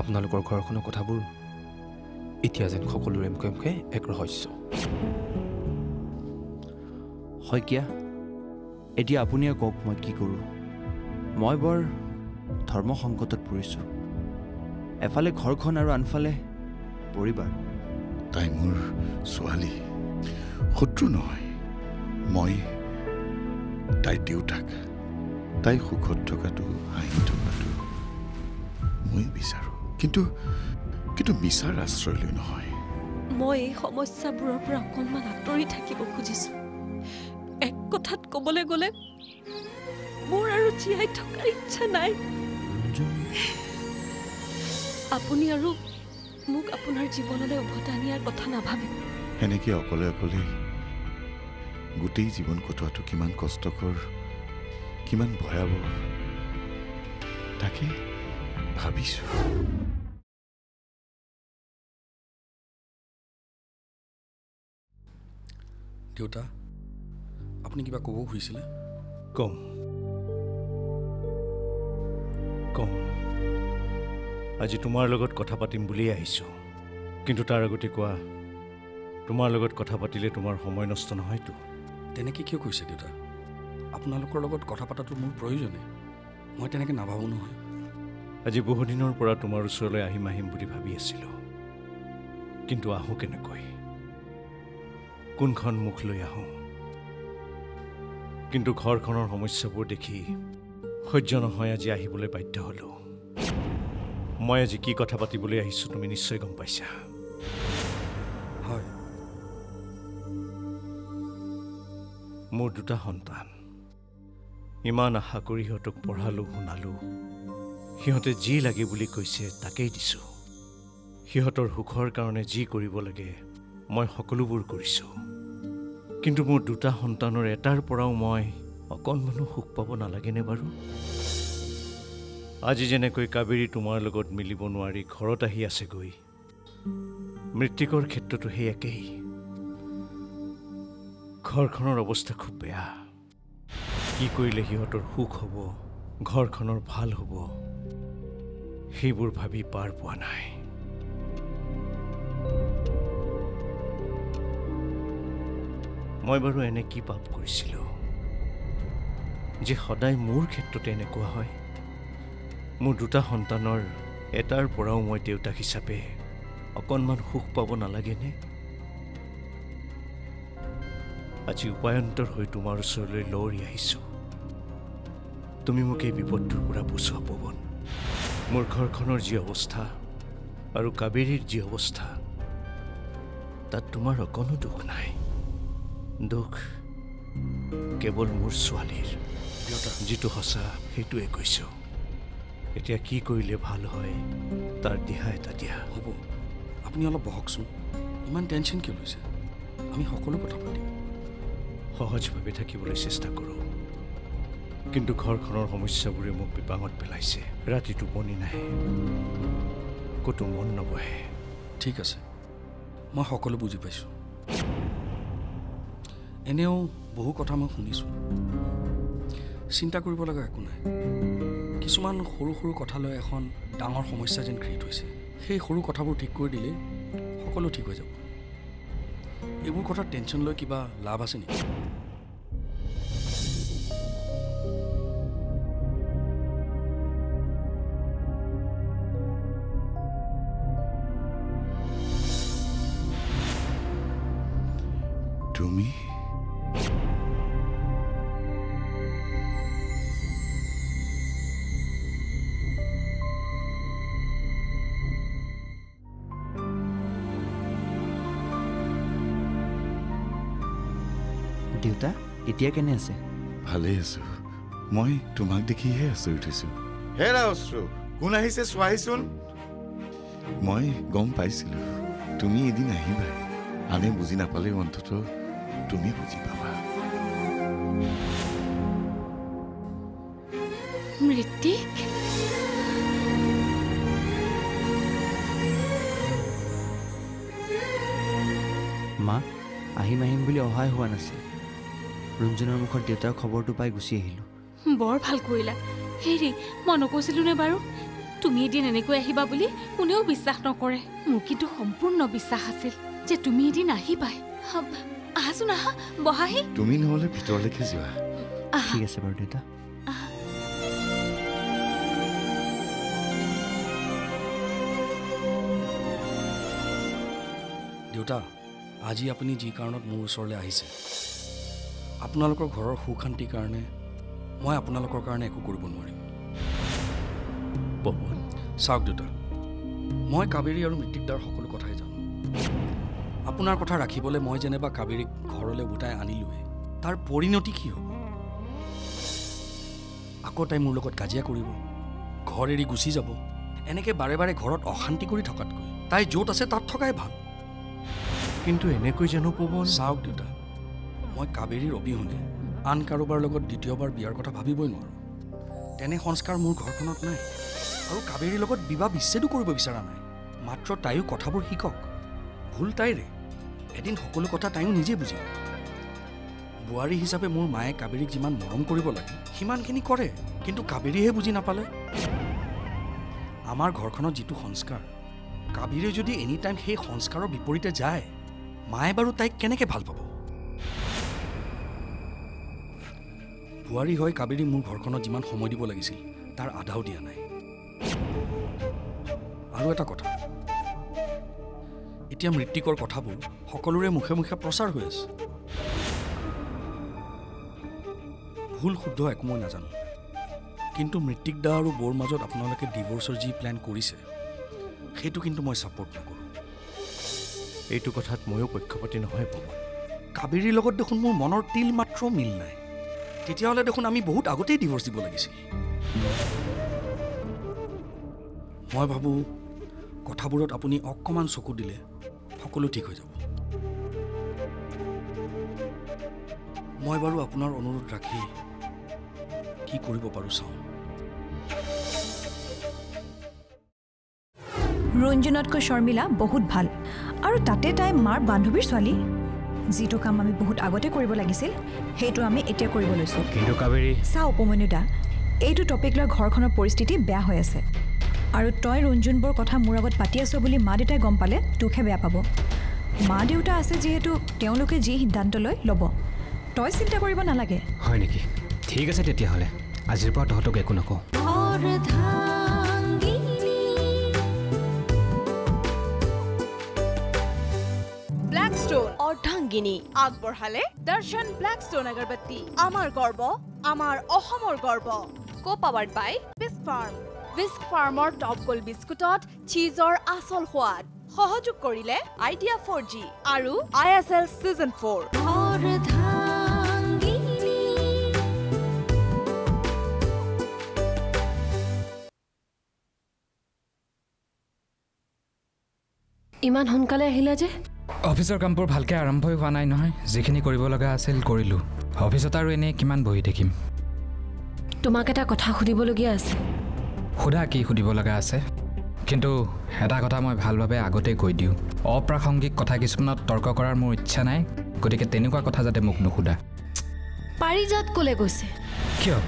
আপোনালোকৰ ঘৰখনৰ কথাবোৰ এতিয়া যেন সকলোৰে মুখে এক ৰহস্য। হয় কিয়া, এতিয়া আপুনিয়ে কওক মই কি কৰোঁ। মই বৰ ধৰ্ম সংকটত পৰিছোঁ, এফালে ঘৰখন আৰু আনফালে পৰিবাৰ। তাই মোৰ ছোৱালী, শত্ৰু নহয়, মই তাই দেউতাক। তাই সুখত থকাটো, হাঁহি থকাটো মই বিচাৰোঁ, কিন্তু বিচাৰ আশ্ৰয় লৈ নহয়। মই এই সমস্যাবোৰৰ পৰা অকণমান আঁতৰি থাকিব খুজিছোঁ। এক কথাত ক'বলৈ গ'লে মোৰ আৰু জীয়াই থকাৰ ইচ্ছা নাই। আপুনি আৰু মোক আপোনাৰ জীৱনলৈ উভতাই নিয়াৰ কথা নাভাবিব। এনেকৈ অকলে অকলে গোটেই জীৱন কটোৱাটো কিমান কষ্টকৰ, কিমান ভয়াৱহ, তাকে ভাবিছোঁ। দেউতা, আপুনি কিবা ক'ব খুজিছিলে? কম আজি তোমাৰ লগত কথা পাতিম বুলিয়ে আহিছোঁ, কিন্তু তাৰ আগতে কোৱা, তোমাৰ লগত কথা পাতিলে তোমাৰ সময় নষ্ট নহয়তো। তেনেকৈ কিয় কৈছে দেউতা? আপোনালোকৰ লগত কথা পতাটো মোৰ প্ৰয়োজনে, মই তেনেকৈ নাভাবোঁ নহয়। আজি বহুদিনৰ পৰা তোমাৰ ওচৰলৈ আহিম আহিম বুলি ভাবি আছিলোঁ, কিন্তু আহোঁ কেনেকৈ, কোনখন মুখ লৈ আহোঁ। কিন্তু ঘৰখনৰ সমস্যাবোৰ দেখি সহ্য নহয়, আজি আহিবলৈ বাধ্য হ'লোঁ। মই আজি কি কথা পাতিবলৈ আহিছোঁ তুমি নিশ্চয় গম পাইছা। হয়, মোৰ দুটা সন্তান, ইমান আশা কৰি সিহঁতক পঢ়ালোঁ, শুনালোঁ, সিহঁতে যি লাগে বুলি কৈছে তাকেই দিছোঁ। সিহঁতৰ সুখৰ কাৰণে যি কৰিব লাগে মই সকলোবোৰ কৰিছোঁ, কিন্তু মোৰ দুটা সন্তানৰ এটাৰ পৰাও মই অকণমানো সুখ পাব নালাগেনে বাৰু? আজি যেনেকৈ কাবেৰী তোমাৰ লগত মিলিব নোৱাৰি ঘৰত আহি আছেগৈ, মৃত্তিকৰ ক্ষেত্ৰতো সেই একেই। ঘৰখনৰ অৱস্থা খুব বেয়া। কি কৰিলে সিহঁতৰ সুখ হ'ব, ঘৰখনৰ ভাল হ'ব, সেইবোৰ ভাবি পাৰ পোৱা নাই। মই বাৰু এনে কি পাপ কৰিছিলোঁ যে সদায় মোৰ ক্ষেত্ৰতে এনেকুৱা হয়? মোৰ দুটা সন্তানৰ এটাৰ পৰাও মই দেউতাক হিচাপে অকণমান সুখ পাব নালাগেনে? আজি উপায়ন্তৰ হৈ তোমাৰ ওচৰলৈ লৰি আহিছোঁ, তুমি মোক এই বিপদটোৰ পৰা বচোৱা পৱন। মোৰ ঘৰখনৰ যি অৱস্থা আৰু কাবেৰীৰ যি অৱস্থা, তাত তোমাৰ অকণো দুখ নাই। দুখ কেৱল মোৰ ছোৱালীৰ। যিটো সঁচা সেইটোৱে কৈছোঁ। এতিয়া কি কৰিলে ভাল হয় তাৰ দিহা এটা দিয়া। হ'ব, আপুনি অলপ বহকচোন, ইমান টেনশ্যন কিয় লৈছে? আমি সকলো কথা পাতিম। সহজভাৱে থাকিবলৈ চেষ্টা কৰোঁ, কিন্তু ঘৰখনৰ সমস্যাবোৰে মোক বিপাঙত পেলাইছে। ৰাতি টোপনি নাহে, ক'তো মন নবহে। ঠিক আছে, মই সকলো বুজি পাইছোঁ। এনেও বহু কথা মই শুনিছোঁ, চিন্তা কৰিব লগা একো নাই। কিছুমান সৰু সৰু কথালৈ এখন ডাঙৰ সমস্যা যেন ক্ৰিয়েট হৈছে। সেই সৰু কথাবোৰ ঠিক কৰি দিলেই সকলো ঠিক হৈ যাব। এইবোৰ কথা টেনশ্যন লৈ কিবা লাভ আছে নেকি? তুমি দেউতা এতিয়া কেনে আছে? ভালে আছো, মই তোমাক দেখিহে আচৰিত হৈছো। হেৰা অশ্ৰু, কোন আহিছে চোৱাহিচোন। মই গম পাইছিলো তুমি এদিন আহিবা। আনে বুজি নাপালেও অন্তত তুমি বুজি পাবা। মৃত্তিক, মা আহিম আহিম বুলি অহাই হোৱা নাছিল। ৰঞ্জনৰ মুখত দেউতাৰ খবৰটো পাই গুচি আহিলোঁ। বৰ ভাল কৰিলা হেৰি, মই নকৈছিলোঁ নে বাৰু তুমি এদিন এনেকৈ আহিবা বুলি কোনেও বিশ্বাস নকৰে। মোৰ কিন্তু সম্পূৰ্ণ বিশ্বাস আছিল যে তুমি এদিন আহিবাই। আহাচোন, আহা, বহাহি। তুমি নহ'লে ভিতৰলৈকে যোৱা। ঠিক আছে বাৰু দেউতা। দেউতা, আজি আপুনি যি কাৰণত মোৰ ওচৰলৈ আহিছে, আপোনালোকৰ ঘৰৰ সুখ শান্তিৰ কাৰণে মই আপোনালোকৰ কাৰণে একো কৰিব নোৱাৰিম। পৱন চাওক দেউতা, মই কাবেৰী আৰু মৃত্তিকদাৰ সকলো কথাই জানো। আপোনাৰ কথা ৰাখিবলৈ মই যেনেবা কাবেৰীক ঘৰলৈ উঠাই আনিলোৱে, তাৰ পৰিণতি কি হ'ব? আকৌ তাই মোৰ লগত কাজিয়া কৰিব, ঘৰ এৰি গুচি যাব। এনেকৈ বাৰে বাৰে ঘৰত অশান্তি কৰি থকাতকৈ তাই য'ত আছে তাত থকাই ভাল। কিন্তু এনেকৈ জানো পৱন? চাওক দেউতা, মই কাবেৰীৰ অবিহনে আন কাৰোবাৰ লগত দ্বিতীয়বাৰ বিয়াৰ কথা ভাবিবই নোৱাৰোঁ। তেনে সংস্কাৰ মোৰ ঘৰখনত নাই আৰু কাবেৰীৰ লগত বিবাহ বিচ্ছেদো কৰিব বিচৰা নাই। মাত্ৰ তাইও কথাবোৰ শিকক। ভুল তাইৰে, এদিন সকলো কথা তাইও নিজে বুজি। বোৱাৰী হিচাপে মোৰ মায়ে কাবেৰীক যিমান মৰম কৰিব লাগে সিমানখিনি কৰে, কিন্তু কাবেৰীহে বুজি নাপালে। আমাৰ ঘৰখনত যিটো সংস্কাৰ, কাবেৰীয়ে যদি এনি টাইম সেই সংস্কাৰৰ বিপৰীতে যায়, মায়ে বাৰু তাইক কেনেকৈ ভাল পাব? বোৱাৰী হৈ কাবেৰী মোৰ ঘৰখনত যিমান সময় দিব লাগিছিল তাৰ আধাও দিয়া নাই। আৰু এটা কথা, এতিয়া মৃত্তিকৰ কথাবোৰ সকলোৰে মুখে মুখে প্ৰচাৰ হৈ আছে। ভুল শুদ্ধ একো মই নাজানো, কিন্তু মৃত্তিক দা আৰু বৌৰ মাজত আপোনালোকে ডিভৰ্চৰ যি প্লেন কৰিছে সেইটো কিন্তু মই ছাপোৰ্ট নকৰোঁ। এইটো কথাত ময়ো পক্ষপাতী নহয় ভৱন। কাবেৰীৰ লগত দেখোন মোৰ মনৰ তিল মাত্ৰ মিল নাই। তেতিয়াহ'লে দেখোন আমি বহুত আগতেই ডিভৰ্চ দিব লাগিছিল। মই ভাবোঁ কথাবোৰত আপুনি অকণমান চকু দিলে সকলো ঠিক হৈ যাব। মই বাৰু আপোনাৰ অনুৰোধ ৰাখি কি কৰিব পাৰোঁ চাওঁ। ৰঞ্জনতকৈ শৰ্মিলা বহুত ভাল, আৰু তাতে তাই মাৰ বান্ধৱীৰ ছোৱালী। যিটো কাম আমি বহুত আগতে কৰিব লাগিছিল সেইটো আমি এতিয়া কৰিব লৈছোঁ। কিন্তু কাবেৰী চা উপমন্যু দা, এইটো টপিক লৈ ঘৰখনৰ পৰিস্থিতি বেয়া হৈ আছে, আৰু তই ৰঞ্জনবোৰ কথা মোৰ আগত পাতি আছ বুলি মা দেউতাই গম পালে তোকহে বেয়া পাব। মা দেউতা আছে যিহেতু তেওঁলোকে যি সিদ্ধান্ত লৈ ল'ব, তই চিন্তা কৰিব নালাগে। হয় নেকি? ঠিক আছে, তেতিয়াহ'লে আজিৰ পৰা তহঁতক একো নকওঁ। অৰ্ধাংগিনী আগবঢ়ালে দৰ্শন ব্লেকষ্টোন আগৰবত্তি। আমাৰ গৰ্ব, আমাৰ অসমৰ গৰ্ব। Co-powered by Bisk Farm. Bisk ফাৰ্মৰ টপ গোল বিস্কুটত চীজৰ আচল সোৱাদ। সহযোগ কৰিলে আইডিয়া 4G আৰু ISL Season 4। ইমান সোনকালে আহিলা যে? অফিচৰ কামবোৰ ভালকৈ আৰম্ভই হোৱা নাই নহয়। যিখিনি কৰিব লগা আছিল কৰিলোঁ। অফিচত আৰু এনেই কিমান বহি থাকিম? তোমাক এটা কথা সুধিবলগীয়া আছে। সোধা, কি সুধিব লগা আছে? কিন্তু এটা কথা মই ভালভাৱে আগতেই কৈ দিওঁ, অপ্ৰাসংগিক কথা কিছুমানত তৰ্ক কৰাৰ মোৰ ইচ্ছা নাই, গতিকে তেনেকুৱা কথা যাতে মোক নুসোধা। পাৰিজাত ক'লে গৈছে? কিয়,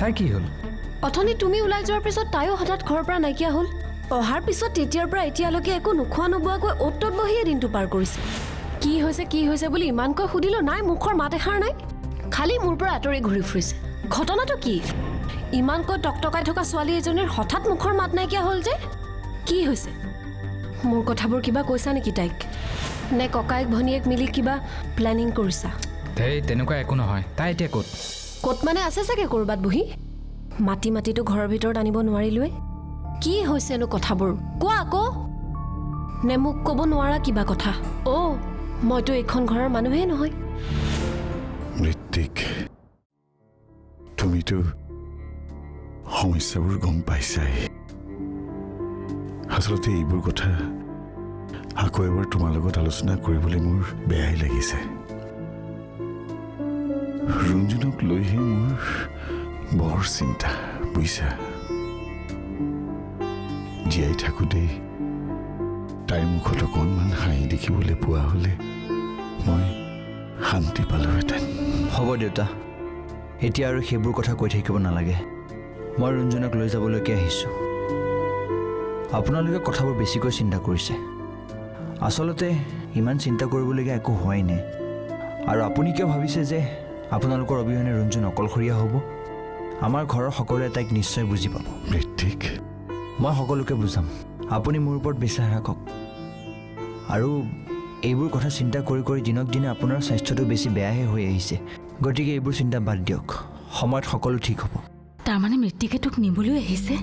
তাই কি হ'ল? অথনি তুমি ওলাই যোৱাৰ পিছত তাইও হঠাৎ ঘৰৰ পৰা নাইকিয়া হ'ল। অহাৰ পিছত তেতিয়াৰ পৰা এতিয়ালৈকে একো নোখোৱা নোবোৱাকৈ অ'ত ত'ত বহিয়ে দিনটো পাৰ কৰিছে। কি হৈছে বুলি ইমানকৈ সুধিলোঁ, নাই মুখৰ মাত এষাৰ নাই, খালি মোৰ পৰা আঁতৰি ঘূৰি ফুৰিছে। ঘটনাটো কি? ইমানকৈ টকটকাই থকা ছোৱালী এজনীৰ হঠাৎ মুখৰ মাত নাইকিয়া হ'ল যে? কি হৈছে? মোৰ কথাবোৰ কিবা কৈছা নেকি তাইক, নে ককায়েক ভনীয়েক মিলি কিবা প্লেনিং কৰিছা? এই তেনেকুৱা একো নহয়। তাই এতিয়া ক'ত? ক'ত মানে আছে চাগে ক'ৰবাত বহি। মাটিটো ঘৰৰ ভিতৰত আনিব নোৱাৰিলোৱে। কি হৈছেনো কথাবোৰ কোৱা আকৌ, নে মোক ক'ব নোৱাৰা কিবা কথা? অ' মইতো এইখন ঘৰৰ মানুহেই নহয়। মৃত্তিক, তুমিতো সমস্যাবোৰ গম পাইছাই। আচলতে এইবোৰ কথা আকৌ এবাৰ তোমাৰ লগত আলোচনা কৰিবলৈ মোৰ বেয়াই লাগিছে। ৰঞ্জনক লৈহে মোৰ বৰ চিন্তা, বুজিছা? জীয়াই থাকোঁতেই তাইৰ মুখত অকণমান হাঁহি দেখিবলৈ পোৱা হ'লে মই শান্তি পালোহেঁতেন। হ'ব দেউতা, এতিয়া আৰু সেইবোৰ কথা কৈ থাকিব নালাগে। মই ৰঞ্জনক লৈ যাবলৈকে আহিছোঁ। আপোনালোকে কথাবোৰ বেছিকৈ চিন্তা কৰিছে। আসলতে ইমান চিন্তা কৰিবলগীয়া একো হয় নাই। আৰু আপুনি কিয় ভাবিছে যে আপোনালোকৰ অবিহনে ৰঞ্জন অকলশৰীয়া হ'ব? আমাৰ ঘৰৰ সকলোৱে তাইক নিশ্চয় বুজি পাব। ঋত্বিক, মই সকলোকে বুজাম। আপুনি মোৰ ওপৰত বিশ্বাস ৰাখক। আৰু এইবোৰ কথা চিন্তা কৰি কৰি দিনক দিনে আপোনাৰ স্বাস্থ্যটো বেছি বেয়াহে হৈ আহিছে। গতিকে এইবোৰ চিন্তা বাদ দিয়ক, সময়ত সকলো ঠিক হ'ব। তাৰমানে ঋত্বিকে তোক নিবলৈ আহিছে?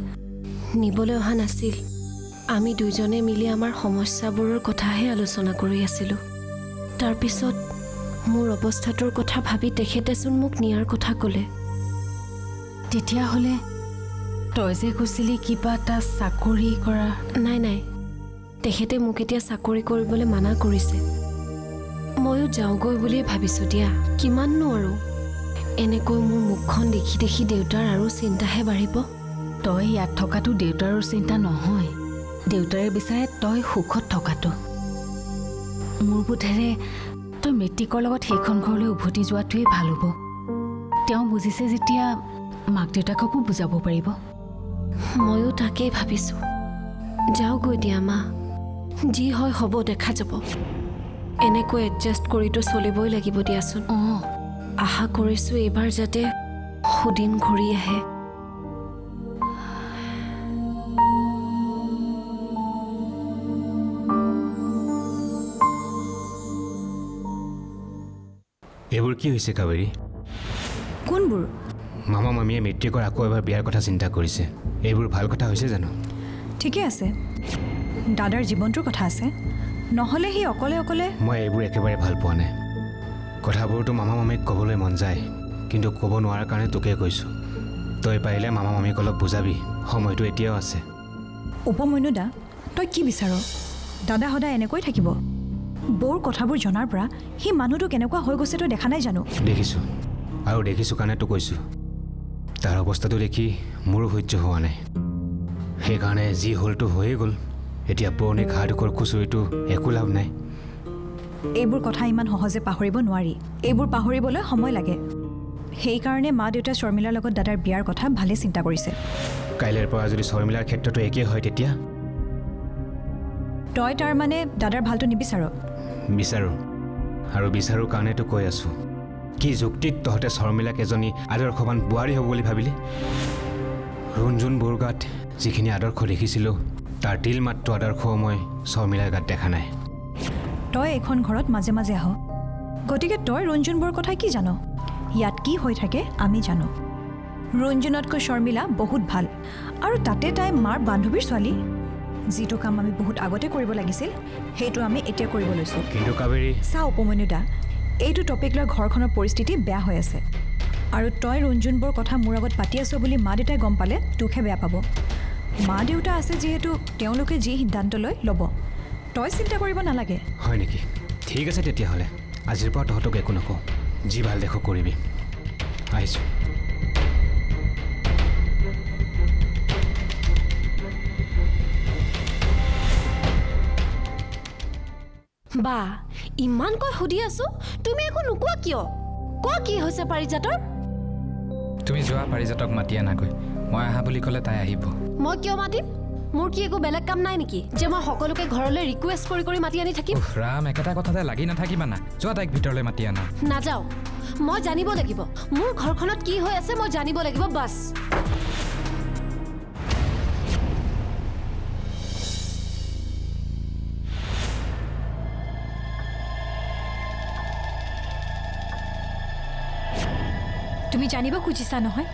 নিবলৈ অহা নাছিল, আমি দুজনে মিলি আমাৰ সমস্যাবোৰৰ কথাহে আলোচনা কৰি আছিলোঁ। তাৰপিছত মোৰ অৱস্থাটোৰ কথা ভাবি তেখেতেচোন মোক নিয়াৰ কথা ক'লে। তেতিয়াহ'লে তই যে কৈছিলি কিবা এটা চাকৰি কৰা? নাই নাই, তেখেতে মোক এতিয়া চাকৰি কৰিবলৈ মানা কৰিছে। ময়ো যাওঁগৈ বুলিয়ে ভাবিছোঁ দিয়া, কিমাননো আৰু। এনেকৈ মোৰ মুখখন দেখি দেখি দেউতাৰ আৰু চিন্তাহে বাঢ়িব। তই ইয়াত থকাটো দেউতাৰৰ চিন্তা নহয়, দেউতাৰে বিচাৰে তই সুখত থকাটো। মোৰ বোধেৰে তই মৃত্তিকৰ লগত সেইখন ঘৰলৈ উভতি যোৱাটোৱেই ভাল হ'ব। তেওঁ বুজিছে যেতিয়া মাক দেউতাককো বুজাব পাৰিব। ময়ো তাকেই ভাবিছোঁ। যাওঁগৈ দিয়া মা, যি হয় হ'ব, দেখা যাব। এনেকৈ এডজাষ্ট কৰিতো চলিবই লাগিব দিয়াচোন। অঁ, আশা কৰিছোঁ এইবাৰ যাতে সুদিন ঘূৰি আহে। এইবোৰ কি হৈছে কাবেৰী? কোনবোৰ? মামা মামীয়ে মেট্ৰিকৰ আকৌ এবাৰ বিয়াৰ কথা চিন্তা কৰিছে। এইবোৰ ভাল কথা হৈছে জানো? ঠিকে আছে, দাদাৰ জীৱনটোৰ কথা আছে, নহ'লে সি অকলে অকলে। মই এইবোৰ একেবাৰে ভাল পোৱা নাই। কথাবোৰতো মামা মামীক ক'বলৈ মন যায়, কিন্তু ক'ব নোৱাৰাৰ কাৰণে তোকে কৈছোঁ। তই পাৰিলে মামা মামীক অলপ বুজাবি, সময়টো এতিয়াও আছে। উপমন্যু দা, তই কি বিচাৰ? দাদা সদায় এনেকৈ থাকিব? বৌৰ কথাবোৰ জনাৰ পৰা সি মানুহটো কেনেকুৱা হৈ গৈছে তই দেখা নাই জানো? দেখিছোঁ, আৰু দেখিছোঁ কাৰণে তো কৈছোঁ। তাৰ অৱস্থাটো দেখি মোৰো সহ্য হোৱা নাই। সেইকাৰণে যি হ'লটো হৈয়ে গ'ল। এতিয়া পুৰণি ঘাঁ ঢুকৰ খুচৰিটো একো লাভ নাই। এইবোৰ কথা ইমান সহজে পাহৰিব নোৱাৰি, এইবোৰ পাহৰিবলৈ সময় লাগে। সেইকাৰণে মা দেউতা শৰ্মিলাৰ লগত দাদাৰ বিয়াৰ কথা ভালেই চিন্তা কৰিছে। কাইলৈৰ পৰা যদি শৰ্মিলাৰ ক্ষেত্ৰতো একেই হয় তেতিয়া? তই তাৰমানে দাদাৰ ভালটো নিবিচাৰ? বিচাৰোঁ, আৰু বিচাৰোঁ কাৰণেতো কৈ আছোঁ। কি যুক্তিত তহঁতে শৰ্মিলাক এজনী আদৰ্শৱান বোৱাৰী হ'ব বুলি ভাবিলি? ৰঞ্জন বৌৰ গাত যিখিনি আদৰ্শ দেখিছিলোঁ, তাৰ তিল মাত্ৰ আদৰ্শ মই শৰ্মিলাৰ গাত দেখা নাই। তই এইখন ঘৰত মাজে মাজে আহ, গতিকে তই ৰঞ্জন বৌৰ কথা কি জান? ইয়াত কি হৈ থাকে আমি জানো। ৰঞ্জনতকৈ শৰ্মিলা বহুত ভাল, আৰু তাতে তাই মাৰ বান্ধৱীৰ ছোৱালী। যিটো কাম আমি বহুত আগতে কৰিব লাগিছিল, সেইটো আমি এতিয়া কৰিব লৈছোঁ। কিন্তু কাবেৰী চা উপমন্যু দা, এইটো টপিক লৈ ঘৰখনৰ পৰিস্থিতি বেয়া হৈ আছে। আৰু তই ৰঞ্জন বৌৰ কথা মোৰ আগত পাতি আছ বুলি মা দেউতাই গম পালে তোকহে বেয়া পাব। মা দেউতা আছে যিহেতু তেওঁলোকে যি সিদ্ধান্ত লৈ ল'ব, তই চিন্তা কৰিব নালাগে। হয় নেকি? ঠিক আছে, তেতিয়াহ'লে আজিৰ পৰা তহঁতক একো নকওঁ। যি ভাল দেখো কৰিবি। আহিছোঁ। বা, ইমানকৈ সুধি আছোঁ, তুমি একো নোকোৱা কিয়? কোৱা কি হৈছে পাৰিজাতৰ? তুমি যোৱা, পাৰিজাতক মাতি আনাগৈ। মই আহা বুলি ক'লে তাই আহিব। মই কিয় মাতিম? মোৰ কি একো বেলেগ কাম নাই নেকি যে মই সকলোকে ঘৰলৈ ৰিকুৱেষ্ট কৰি কৰি মাতি আনি থাকিম? ৰাম, একেটা কথাতে লাগি নাথাকিবা না। যোৱা, তাইক ভিতৰলৈ মাতি আনা। নাযাওঁ, মই জানিব লাগিব মোৰ ঘৰখনত কি হৈ আছে। মই জানিব লাগিব, বাছ। তুমি জানিব খুজিছা নহয়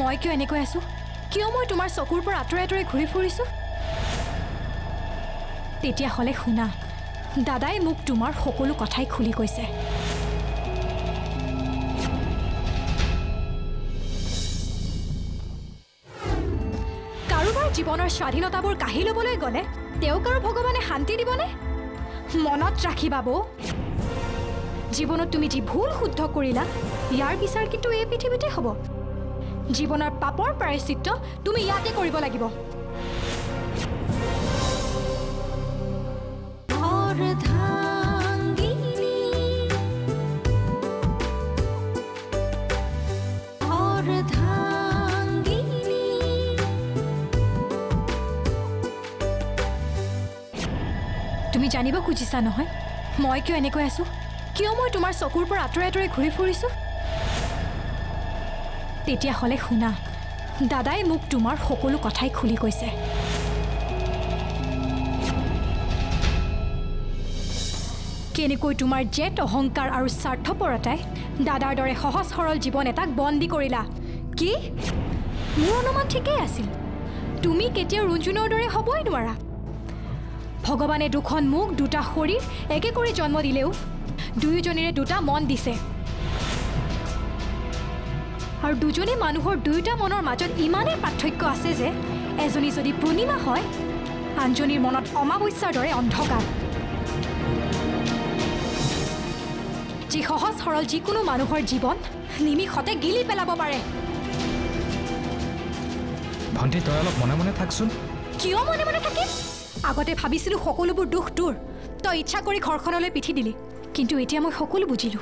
মই কিয় এনেকৈ আছোঁ, কিয় মই তোমাৰ চকুৰ পৰা আঁতৰাই আঁতৰাই ঘূৰি ফুৰিছোঁ? তেতিয়াহ'লে শুনা, দাদাই মোক তোমাৰ সকলো কথাই খুলি কৈছে। কাৰোবাৰ জীৱনৰ স্বাধীনতাবোৰ কাঢ়ি ল'বলৈ গ'লে তেওঁক আৰু ভগৱানে শান্তি দিবনে? মনত ৰাখিবা বৌ, জীৱনত তুমি যি ভুল শুদ্ধ কৰিলা, ইয়াৰ বিচাৰ কিন্তু এই পৃথিৱীতে হ'ব। জীৱনৰ পাপৰ প্ৰায়শ্চিত্ত তুমি ইয়াতে কৰিব লাগিব। জানিব খুজিছা নহয় মই কিয় এনেকৈ আছো, কিয় মই তোমার চকুৰ পৰা আঁতৰাই আঁতৰাই ঘূৰি ফুৰিছো। তেতিয়া হলে শুনা, দাদাই মোক তোমার সকলো কথাই খুলি কৈছে। কেনেকৈ তোমার জেট অহংকার আর স্বার্থপরতায় দাদার দরে সহজ সরল জীবন এটাক বন্দী করিলা। কি মোৰ অনুমান ঠিকই আছিল, তুমি কেতিয়াও ৰঞ্জনৰ দৰে হবই নোৱাৰা। ভগবানে দুখন মুখ দুটা শৰীৰ একে কৰে জন্ম দিলেও দুইজনেৰে দুটা মন দিছে, আৰ দুজনে মানুহৰ দুইটা মনৰ মাজত ইমানেই পাৰ্থক্য আছে যে এজনী যদি পূৰ্ণিমা হয় আনজনীৰ মনত অমাৱস্যাৰ দৰে অন্ধকাৰ। যি সহজ সৰল যিকোনো মানুহৰ জীবন নিমিষতে গিলি পেলাব পাৰে। ভণ্টি তই অলপ মনে মনে থাকচোন। কিয় মনে মনে থাকিম? আগতে ভাবিছিলো সকলোবোৰ দুখ তোৰ, তই ইচ্ছা কৰি ঘৰখনলৈ পিঠি দিলি, কিন্তু এতিয়া মই সকলো বুঝিলো।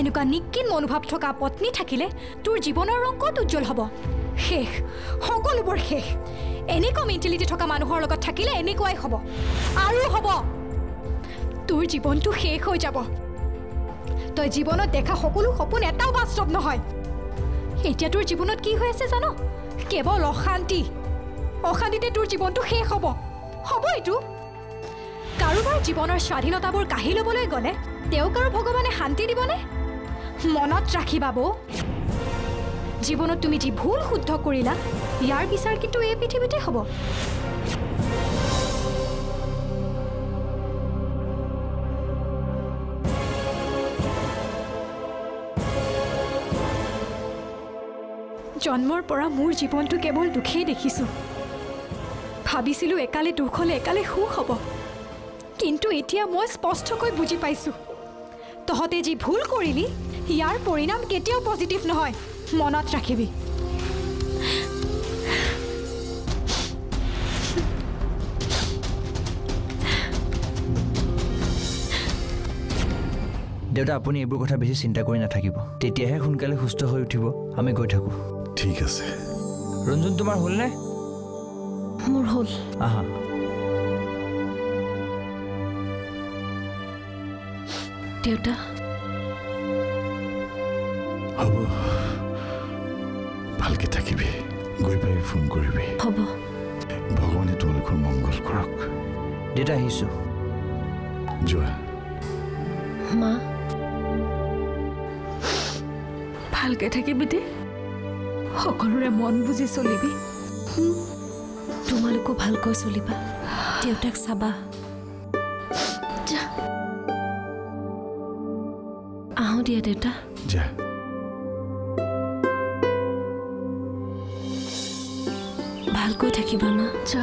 এনেকুৱা নিকিন মনোভাৱ থকা পত্নী থাকিলে তোৰ জীৱনৰ ৰং কত উজ্জ্বল হব। শেষ, সকলোবোৰ শেষ। এনেকুৱা মেণ্টেলিটি থকা মানুহৰ লগত থাকিলে এনেকুৱাই হব আৰু হব, তোৰ জীৱনটো শেষ হৈ যাব। তই জীৱনত দেখা সকলো সপোন এটাও বাস্তৱ নহয়। এতিয়া তোৰ জীৱনত কি হৈ আছে জানো? কেবল অশান্তি। অশান্তিতে তোৰ জীৱনটো শেষ হব। এইটো কাৰোবাৰ জীৱনৰ স্বাধীনতাবোৰ কাঢ়ি ল'বলৈ গ'লে তেওঁক আৰু ভগৱানে শান্তি দিবনে? মনত ৰাখিবা বৌ, জীৱনত তুমি যি ভুল শুদ্ধ কৰিলা ইয়াৰ বিচাৰ কিন্তু এই পৃথিৱীতে হ'ব। জন্মৰ পৰা মোৰ জীৱনটো কেৱল দুখেই দেখিছোঁ। ভাবিছিলো একালে দুখ হলে একালে সুখ হব, কিন্তু এতিয়া মই স্পষ্টকৈ বুজি পাইছো তহঁতে যি ভুল কৰিলি ইয়াৰ পৰিণাম কেতিয়াও পজিটিভ নহয়, মনত ৰাখিবি। দেউতা, আপুনি এইবোৰ কথা বেছি চিন্তা কৰি নাথাকিব, তেতিয়াহে সোনকালে সুস্থ হৈ উঠিব। আমি গৈ থাকো। ঠিক আছে। ৰঞ্জন, তোমাৰ হ'লনে? মোৰ হ'ল। আহা। দেউতা, হ'ব, ভালকে থাকিবি, গৈ পাই ফোন কৰিবি। হ'ব। ভগৱানে তোমালোকৰ মংগল কৰক। দেউতা আহিছো। যোৱা। মা, ভালকে থাকিবি দে, সকলোৰে মন বুজি চলিবি। তোমালোকো ভালকৈ চলিবা, দেউতাক চাবা। আহো দিয়া দেউতা। ভালকৈ থাকিবা মা। যা।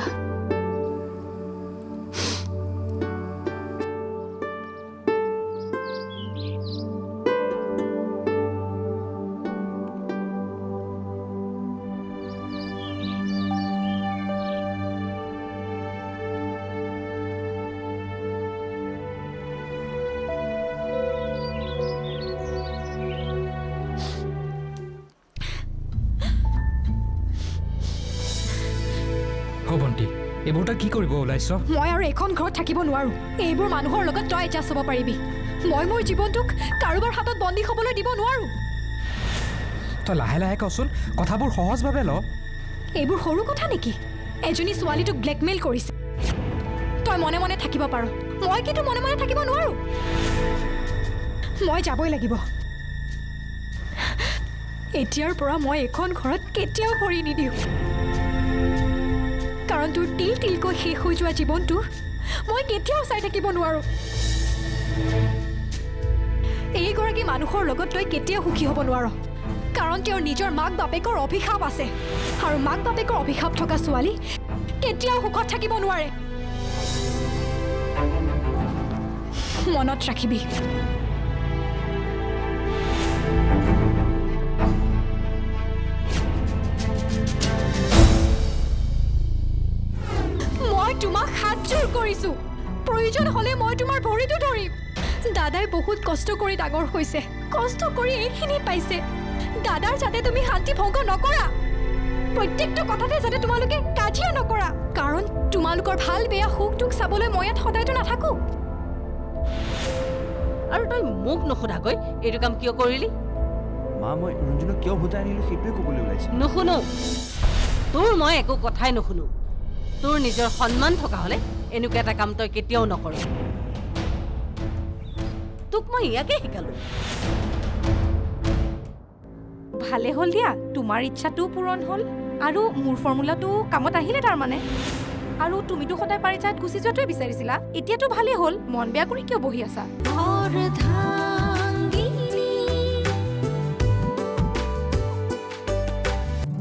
ভণ্টি, এইবোৰটা কি কৰিব ওলাইছ? মই আৰু এইখন ঘৰত থাকিব নোৱাৰো। এইবোৰ মানুহৰ লগত তই এডজাষ্ট হ'ব পাৰিবি। মই মোৰ জীৱনটোক কাৰোবাৰ হাতত বন্দী হ'বলৈ দিব নোৱাৰো। তই লাহে লাহে কচোন, কথাবোৰ সহজভাৱে ল। এইবোৰ সৰু কথা নেকি? এজনী ছোৱালীটোক ব্লেকমেইল কৰিছে, তই মনে মনে থাকিব পাৰ, মই কিন্তু মনে মনে থাকিব নোৱাৰো। মই যাবই লাগিব। এতিয়াৰ পৰা মই এইখন ঘৰত কেতিয়াও ভৰি নিদিওঁ, কাৰণ তোৰ তিল তিলকৈ শেষ হৈ যোৱা জীৱনটো মই কেতিয়াও চাই থাকিব নোৱাৰো। এইগৰাকী মানুহৰ লগত তই কেতিয়াও সুখী হ'ব নোৱাৰ, কাৰণ তেওঁৰ নিজৰ মাক বাপেকৰ অভিশাপ আছে, আৰু মাক বাপেকৰ অভিশাপ থকা ছোৱালী কেতিয়াও সুখত থাকিব নোৱাৰে, মনত ৰাখিবি। তোমাক হাতজোৰ কৰিছো, প্ৰয়োজন হলে মই তোমাৰ ভৰিটো ধৰিম। দাদাই বহুত কষ্ট কৰি ডাঙৰ হৈছে, কষ্ট কৰি এইখিনি পাইছে, দাদাৰ যাতে তুমি শান্তি ভংগ নকৰা। প্ৰত্যেকটা কথাতে যাতে তোমালোকে কাজিয়া নকৰা, কাৰণ তোমালোকৰ ভাল বেয়া সুখ দুখ চাবলৈ মই ইয়াত সদায়তো নাথাকো। আৰু তই মোক নখোধাকৈ এইটো কাম কিয় কৰিলি? মা, মই ৰঞ্জনক কিয় ভুটাই আনিলো সেইটোৱে ক'বলৈ ওলাইছো। নুশুনো, তোৰ মই একো কথাই নুশুনো। তোৰ নিজৰ সন্মান থকা হলে এনেকুৱা এটা কাম তই কেতিয়াও নকৰ। তোক মই ইয়াকে শিকালো। ভালে হল দিয়া, তোমার ইচ্ছাটো পূরণ হল আর মোর ফর্মুলাটো কামত আহিলে। তার মানে আর তুমি তো সদায় পারিজাত গুছি যাওয়াটোই বিচাৰিছিলা, এতিয়া তো ভালে হল। মন বেয়া কৰি কিয় বহি আছা?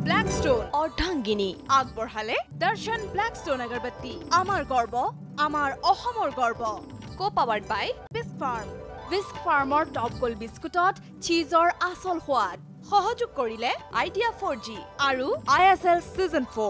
ব্ল্যাকস্টোন অৰ্ধাঙ্গিনী আগবঢ়ালে দৰ্শন ব্ল্যাকস্টোন আগৰবাতি। আমাৰ গৰ্ব, আমাৰ অসমৰ গৰ্ব। Co-powered by Bisk Farm. Bisk ফাৰ্মৰ টপ গোল বিস্কুটত চিজৰ আসল সোৱাদ। সহযোগ কৰিলে idea 4G R ISL Season 4।